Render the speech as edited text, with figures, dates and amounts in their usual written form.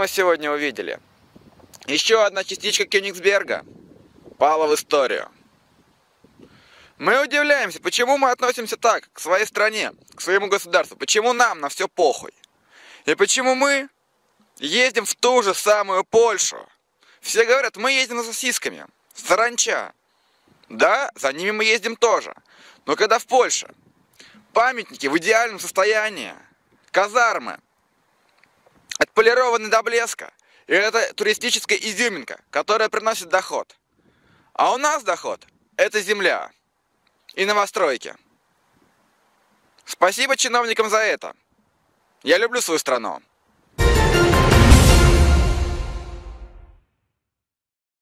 мы сегодня увидели? Еще одна частичка Кёнигсберга пала в историю. Мы удивляемся, почему мы относимся так к своей стране, к своему государству, почему нам на все похуй. И почему мы ездим в ту же самую Польшу. Все говорят, мы ездим за сосисками, саранча. Да, за ними мы ездим тоже. Но когда в Польше памятники в идеальном состоянии, казармы отполированы до блеска, и это туристическая изюминка, которая приносит доход. А у нас доход – это земля и новостройки. Спасибо чиновникам за это. Я люблю свою страну.